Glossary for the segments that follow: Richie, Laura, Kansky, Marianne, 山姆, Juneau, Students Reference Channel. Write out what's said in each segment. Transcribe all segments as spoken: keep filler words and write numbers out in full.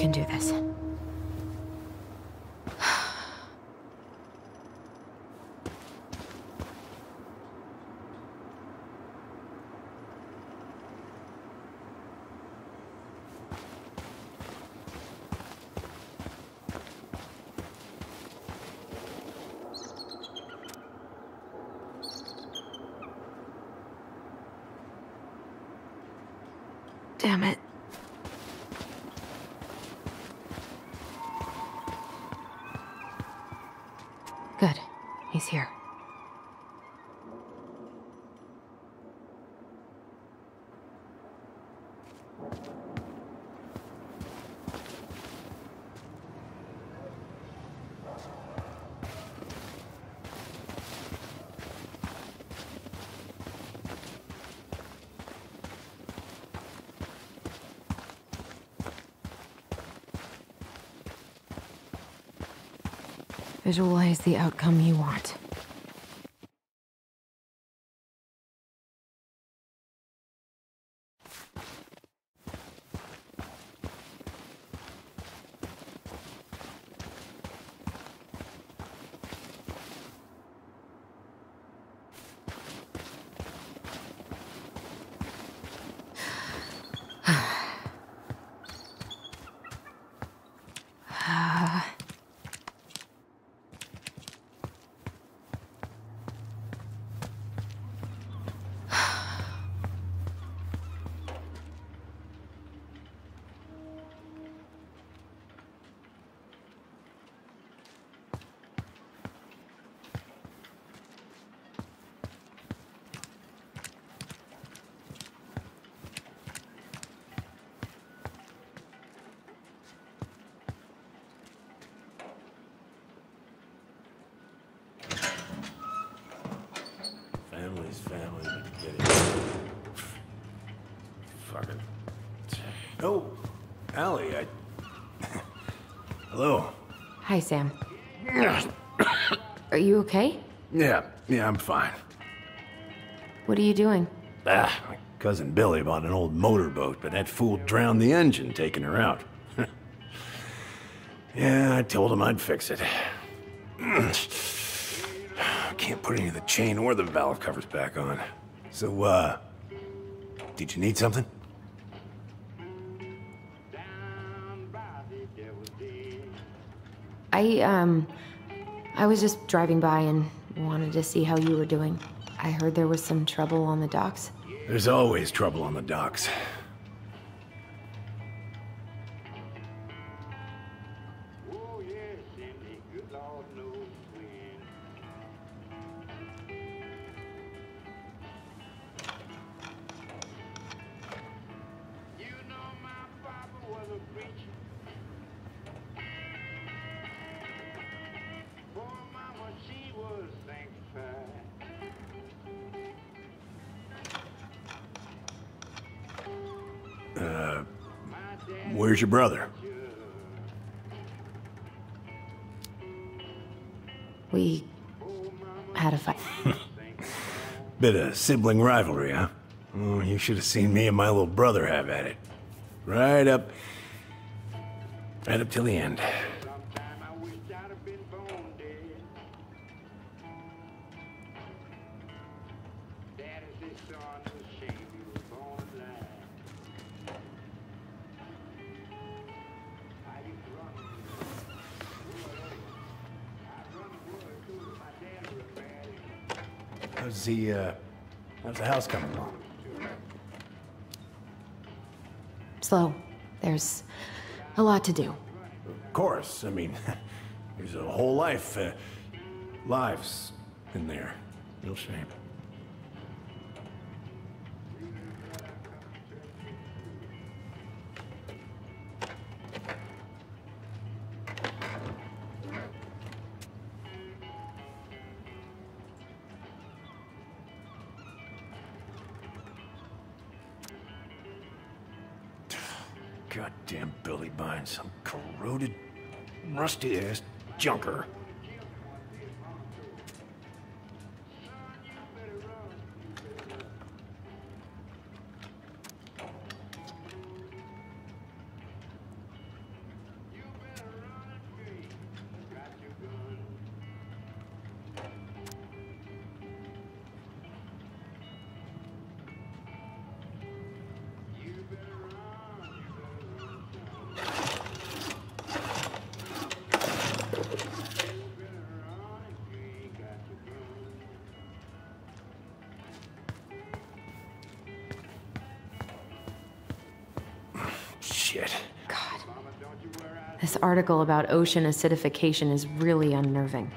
can do this. Damn it. Good. He's here. Visualize the outcome you want. Allie, I... Hello. Hi, Sam. Are you okay? Yeah, yeah, I'm fine. What are you doing? Ah, my cousin Billy bought an old motorboat, but that fool drowned the engine taking her out. Yeah, I told him I'd fix it. Can't put any of the chain or the valve covers back on. So, uh... did you need something? I, um, I was just driving by and wanted to see how you were doing. I heard there was some trouble on the docks. There's always trouble on the docks. Uh, where's your brother? We had a fight. Bit of sibling rivalry, huh? Oh, you should have seen me and my little brother have at it. Right up... Right up till the end. How's the, uh, how's the house coming along? Slow. There's a lot to do. Of course. I mean, there's a whole life, uh, lives in there. Real shame. Goddamn Billy buying some corroded, rusty-ass junker. shit. God. This article about ocean acidification is really unnerving.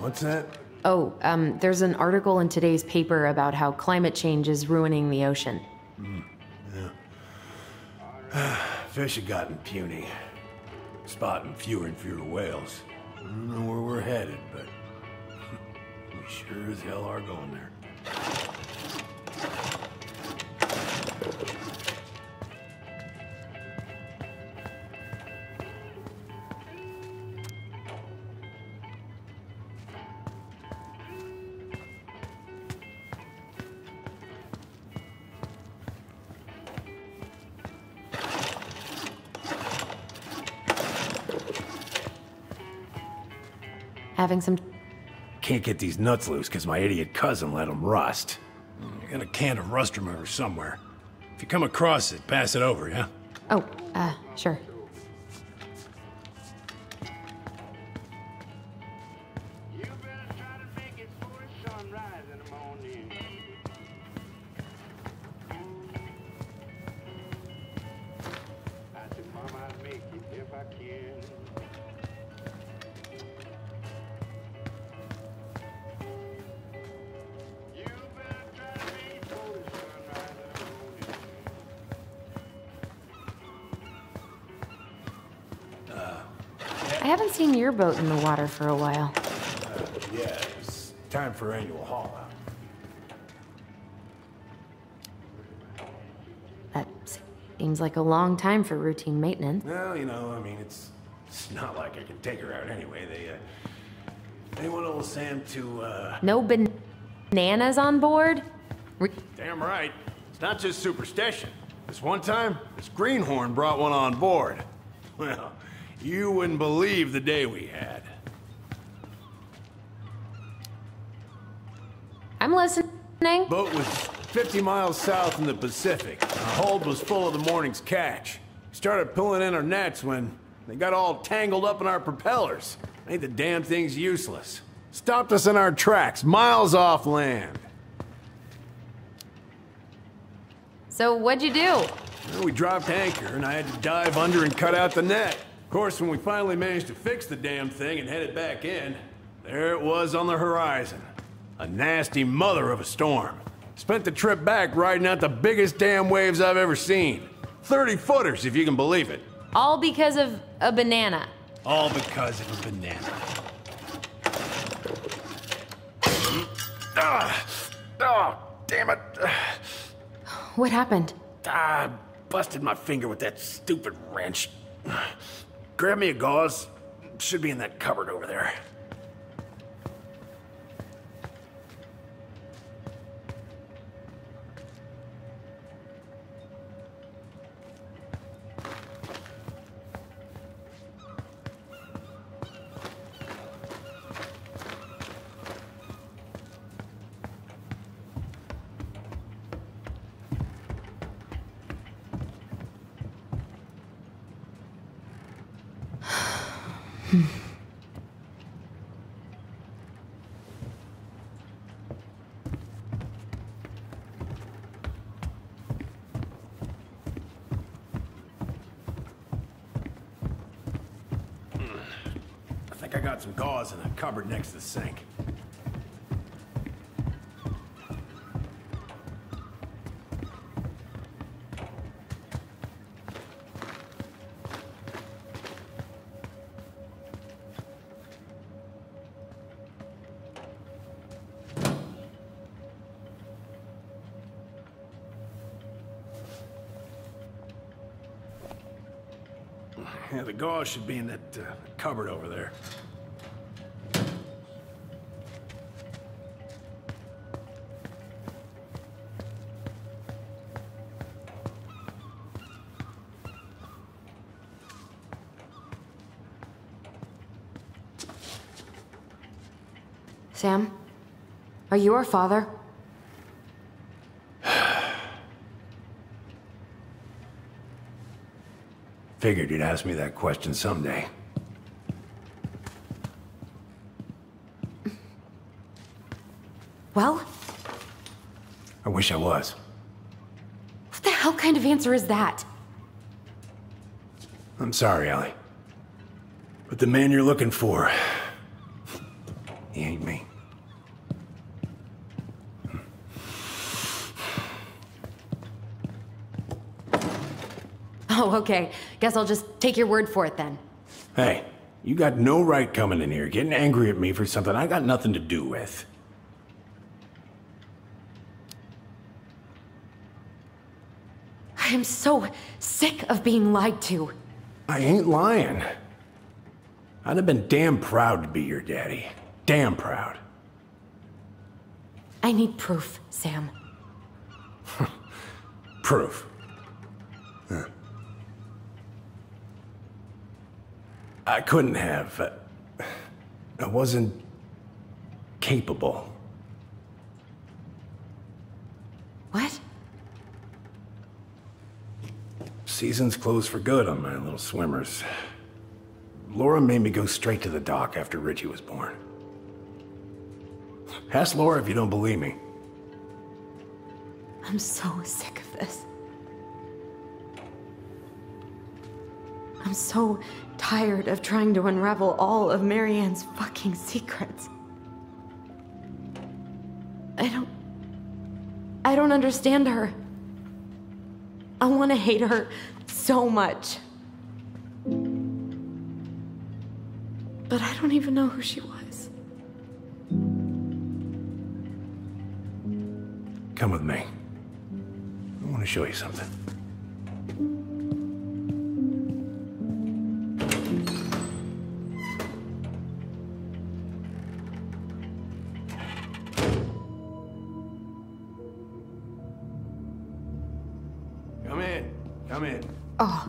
What's that? Oh, um, there's an article in today's paper about how climate change is ruining the ocean. Mm, yeah. Fish have gotten puny. Spotting fewer and fewer whales. I don't know where we're headed, but we sure as hell are going there. Having some... Can't get these nuts loose because my idiot cousin let them rust. I got a can of rust remover somewhere. If you come across it, pass it over, yeah? Oh, uh, sure. You better try to make it before sunrise in the morning. I said, Mama, I'd make it if I can. I haven't seen your boat in the water for a while. Uh, yeah, it's time for annual haul out. That seems like a long time for routine maintenance. Well, you know, I mean, it's it's not like I can take her out anyway. They uh, they want old Sam to uh. No ban bananas on board. Re Damn right. It's not just superstition. This one time, this greenhorn brought one on board. Well. You wouldn't believe the day we had. I'm listening. Boat was fifty miles south in the Pacific. Our hold was full of the morning's catch. Started pulling in our nets when they got all tangled up in our propellers. Made the damn things useless. Stopped us in our tracks, miles off land. So what'd you do? Well, we dropped anchor and I had to dive under and cut out the net. Of course, when we finally managed to fix the damn thing and headed back in, there it was on the horizon. A nasty mother of a storm. Spent the trip back riding out the biggest damn waves I've ever seen. thirty footers, if you can believe it. All because of a banana. All because of a banana. Ah, oh, damn it. What happened? I busted my finger with that stupid wrench. Grab me a gauze. Should be in that cupboard over there. I got some gauze in a cupboard next to the sink. Yeah, the gauze should be in that uh, cupboard over there. Sam, are you our father? Figured you'd ask me that question someday. Well? I wish I was. What the hell kind of answer is that? I'm sorry, Allie. But the man you're looking for, he ain't me. Oh, okay. Guess I'll just take your word for it then. Hey, you got no right coming in here, getting angry at me for something I got nothing to do with. I am so sick of being lied to. I ain't lying. I'd have been damn proud to be your daddy. Damn proud. I need proof, Sam. Proof? Huh. I couldn't have. Uh, I wasn't capable. What? Season's closed for good on my little swimmers. Laura made me go straight to the dock after Richie was born. Ask Laura if you don't believe me. I'm so sick of this. I'm so tired of trying to unravel all of Marianne's fucking secrets. I don't... I don't understand her. I want to hate her so much. But I don't even know who she was. Come with me. I want to show you something. Come in. Come in. Oh.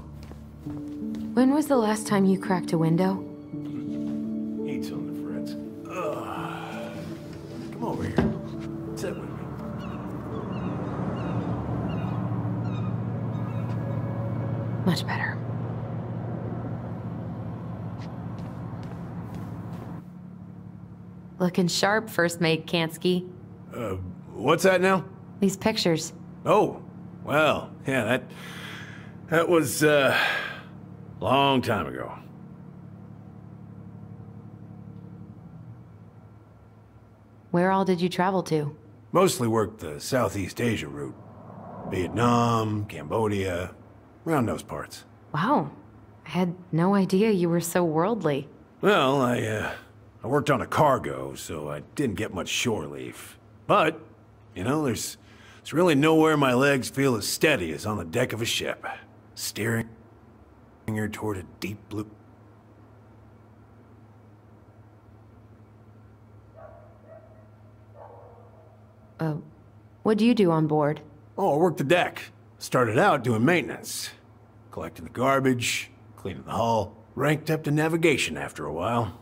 When was the last time you cracked a window? Much better. Looking sharp, first mate Kansky. Uh, what's that now? These pictures. Oh, well, yeah, that... That was, uh... long time ago. Where all did you travel to? Mostly worked the Southeast Asia route. Vietnam, Cambodia... around those parts. Wow. I had no idea you were so worldly. Well, I, uh, I worked on a cargo, so I didn't get much shore leave. But, you know, there's, there's really nowhere my legs feel as steady as on the deck of a ship. Steering her toward a deep blue... Uh, what do you do on board? Oh, I work the deck. Started out doing maintenance, collecting the garbage, cleaning the hull, ranked up to navigation after a while.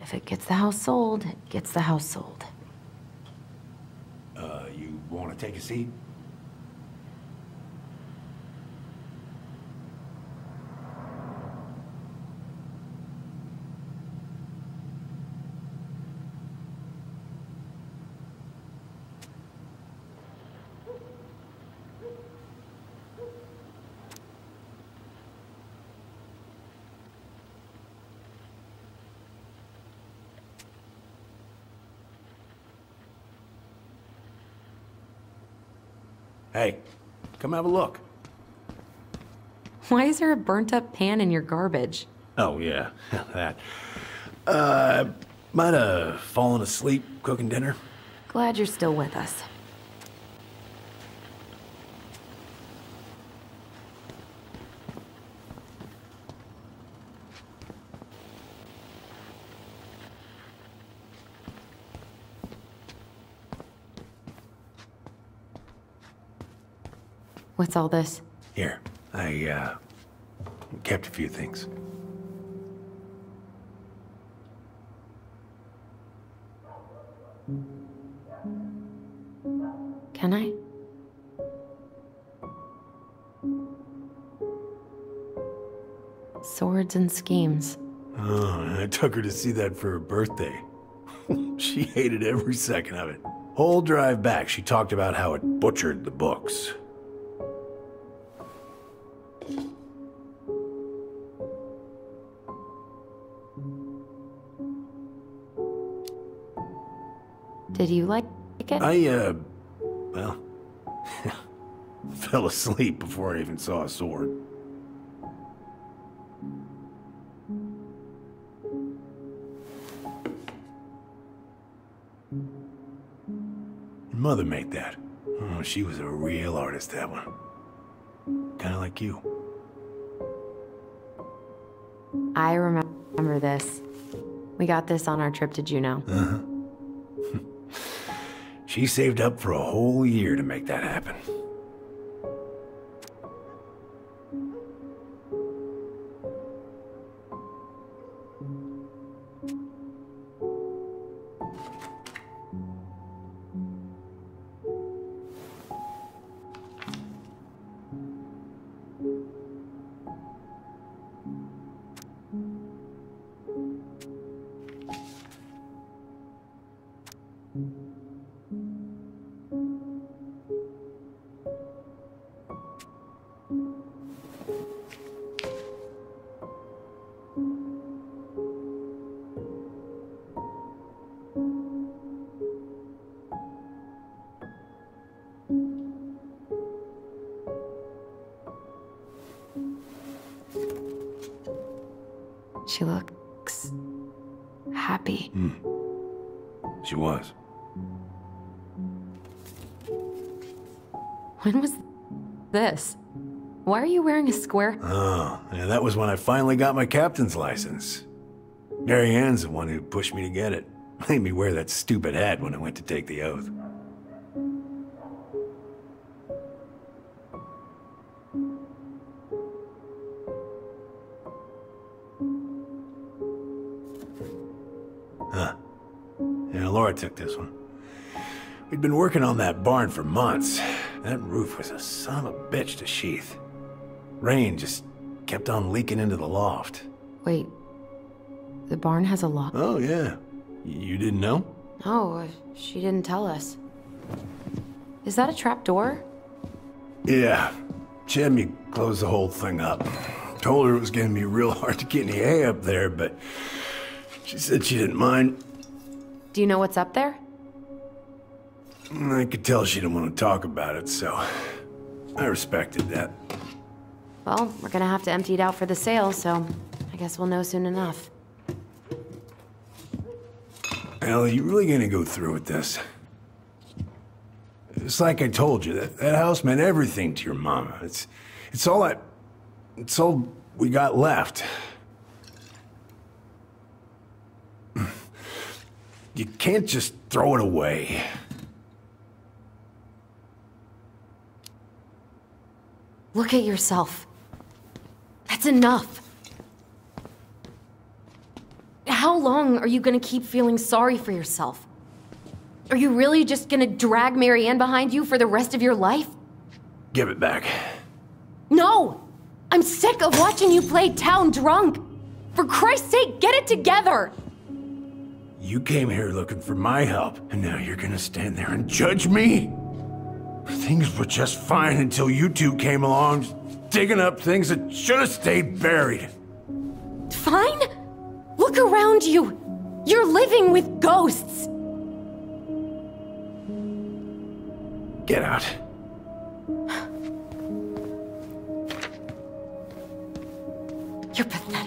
If it gets the house sold, it gets the house sold. Uh, you want to take a seat? Hey, come have a look. Why is there a burnt-up pan in your garbage? Oh, yeah, that. Uh, might have fallen asleep cooking dinner. Glad you're still with us. What's all this? Here, I, uh, kept a few things. Can I? Swords and schemes. Oh, I took her to see that for her birthday. She hated every second of it. Whole drive back, she talked about how it butchered the books. Did you like it? I, uh, well, fell asleep before I even saw a sword. Mother made that. Oh, she was a real artist, that one. Kinda like you. I remember this. We got this on our trip to Juneau. Uh-huh. She saved up for a whole year to make that happen. She looks happy. Mm. She was. When was this? Why are you wearing a square? Oh, yeah, that was when I finally got my captain's license. Marianne's the one who pushed me to get it. Made me wear that stupid hat when I went to take the oath. Laura took this one. We'd been working on that barn for months. That roof was a son of a bitch to sheathe. Rain just kept on leaking into the loft. Wait, the barn has a loft? Oh, yeah. You didn't know? No, she didn't tell us. Is that a trap door? Yeah. She had me close the whole thing up. Told her it was gonna be real hard to get any hay up there, but she said she didn't mind. Do you know what's up there? I could tell she didn't want to talk about it, so I respected that. Well, we're gonna have to empty it out for the sale, so I guess we'll know soon enough. Ellie, you really gonna go through with this? It's like I told you, that, that house meant everything to your mama. It's, it's all I, it's all we got left. You can't just throw it away. Look at yourself. That's enough. How long are you gonna keep feeling sorry for yourself? Are you really just gonna drag Marianne behind you for the rest of your life? Give it back. No! I'm sick of watching you play town drunk! For Christ's sake, get it together! You came here looking for my help, and now you're gonna stand there and judge me? Things were just fine until you two came along, digging up things that should have stayed buried. Fine? Look around you. You're living with ghosts. Get out. You're pathetic.